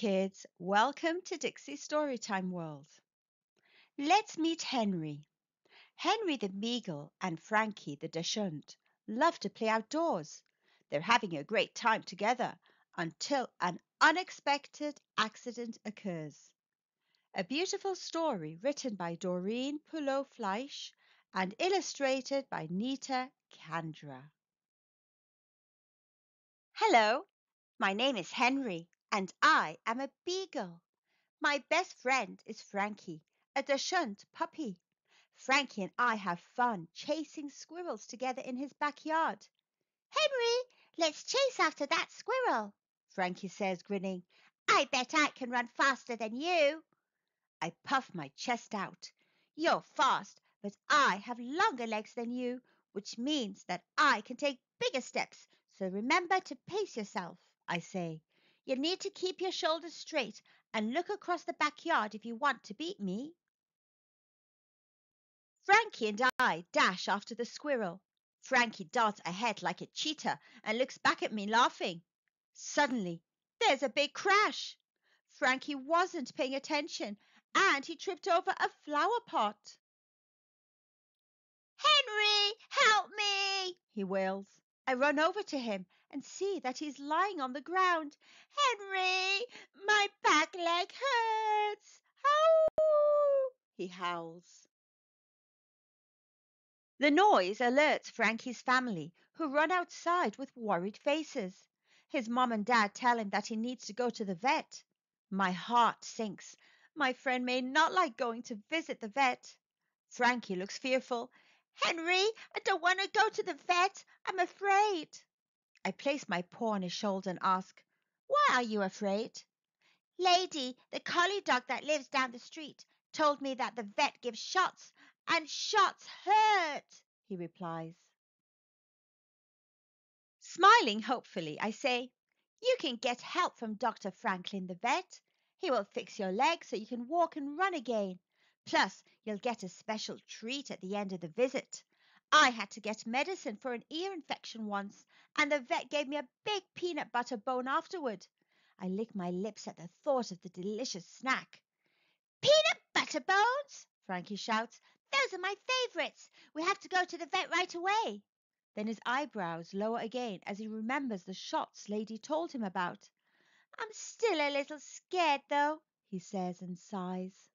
kids, welcome to Dixy's Storytime World. Let's meet Henry. Henry the Meagle and Frankie the Dachshund love to play outdoors. They're having a great time together until an unexpected accident occurs. A beautiful story written by Doreen Pullo-Fleisch and illustrated by Nita Kandra. Hello, my name is Henry and I am a beagle. My best friend is Frankie, a Dachshund puppy. Frankie and I have fun chasing squirrels together in his backyard. "Henry, let's chase after that squirrel," Frankie says, grinning. "I bet I can run faster than you." I puff my chest out. "You're fast, but I have longer legs than you, which means that I can take bigger steps, so remember to pace yourself," I say. "You need to keep your shoulders straight and look across the backyard if you want to beat me." Frankie and I dash after the squirrel. Frankie darts ahead like a cheetah and looks back at me laughing. Suddenly, there's a big crash. Frankie wasn't paying attention and he tripped over a flower pot. "Henry, help me!" he wails. I run over to him and see that he's lying on the ground. "Henry, my back leg hurts. Ow!" he howls. The noise alerts Frankie's family, who run outside with worried faces. His mom and dad tell him that he needs to go to the vet. My heart sinks. My friend may not like going to visit the vet. Frankie looks fearful. "Henry, I don't want to go to the vet. I'm afraid." I place my paw on his shoulder and ask, "Why are you afraid?" "Lady, the collie dog that lives down the street, told me that the vet gives shots, and shots hurt," he replies. Smiling hopefully, I say, "You can get help from Dr. Franklin, the vet. He will fix your leg so you can walk and run again. Plus, you'll get a special treat at the end of the visit. I had to get medicine for an ear infection once, and the vet gave me a big peanut butter bone afterward." I lick my lips at the thought of the delicious snack. "Peanut butter bones?" Frankie shouts. "Those are my favorites. We have to go to the vet right away." Then his eyebrows lower again as he remembers the shots Lady told him about. "I'm still a little scared, though," he says and sighs.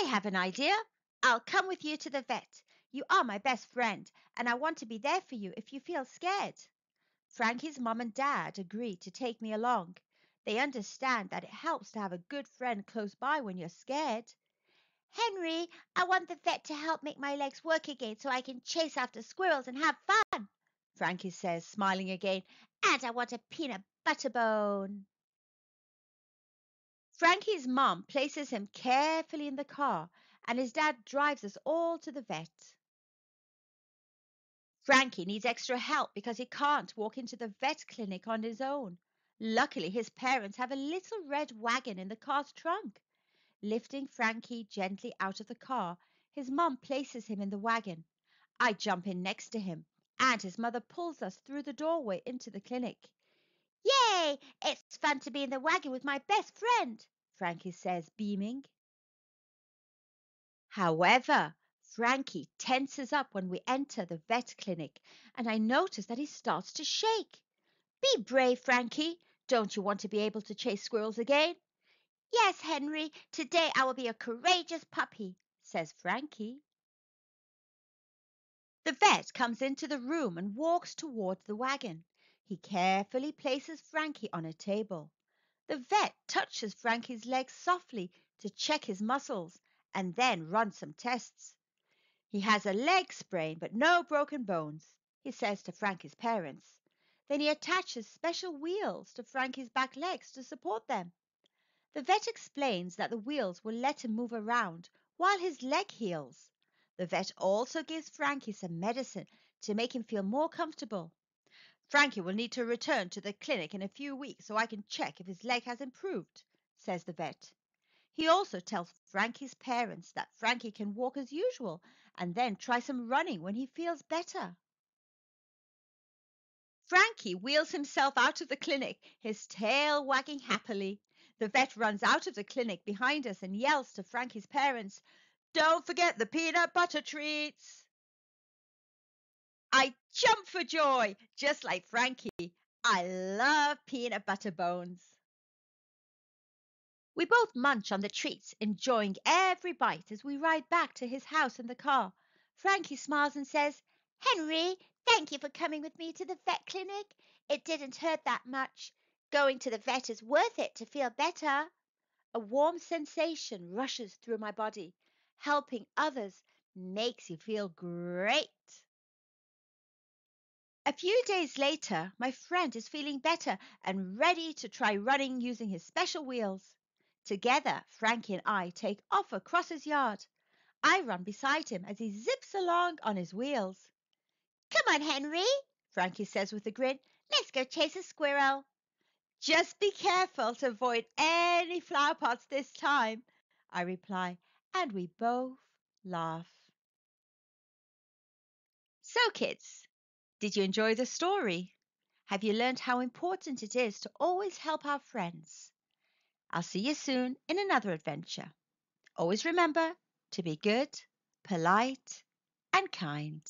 "I have an idea. I'll come with you to the vet. You are my best friend and I want to be there for you if you feel scared." Frankie's mom and dad agree to take me along. They understand that it helps to have a good friend close by when you're scared. "Henry, I want the vet to help make my legs work again so I can chase after squirrels and have fun," Frankie says, smiling again, "and I want a peanut butter bone." Frankie's mum places him carefully in the car and his dad drives us all to the vet. Frankie needs extra help because he can't walk into the vet clinic on his own. Luckily, his parents have a little red wagon in the car's trunk. Lifting Frankie gently out of the car, his mum places him in the wagon. I jump in next to him and his mother pulls us through the doorway into the clinic. "Yay! It's fun to be in the wagon with my best friend," Frankie says, beaming. However, Frankie tenses up when we enter the vet clinic and I notice that he starts to shake. "Be brave, Frankie. Don't you want to be able to chase squirrels again?" "Yes, Henry. Today I will be a courageous puppy," says Frankie. The vet comes into the room and walks toward the wagon. He carefully places Frankie on a table. The vet touches Frankie's legs softly to check his muscles and then runs some tests. He has a leg sprain but no broken bones, he says to Frankie's parents. Then he attaches special wheels to Frankie's back legs to support them. The vet explains that the wheels will let him move around while his leg heals. The vet also gives Frankie some medicine to make him feel more comfortable. "Frankie will need to return to the clinic in a few weeks so I can check if his leg has improved," says the vet. He also tells Frankie's parents that Frankie can walk as usual and then try some running when he feels better. Frankie wheels himself out of the clinic, his tail wagging happily. The vet runs out of the clinic behind us and yells to Frankie's parents, "Don't forget the peanut butter treats!" I jump for joy, just like Frankie. I love peanut butter bones. We both munch on the treats, enjoying every bite as we ride back to his house in the car. Frankie smiles and says, "Henry, thank you for coming with me to the vet clinic. It didn't hurt that much. Going to the vet is worth it to feel better." A warm sensation rushes through my body. Helping others makes you feel great. A few days later, my friend is feeling better and ready to try running using his special wheels. Together, Frankie and I take off across his yard. I run beside him as he zips along on his wheels. "Come on, Henry," Frankie says with a grin. "Let's go chase a squirrel." "Just be careful to avoid any flower pots this time," I reply, and we both laugh. So, kids, did you enjoy the story? Have you learned how important it is to always help our friends? I'll see you soon in another adventure. Always remember to be good, polite, and kind.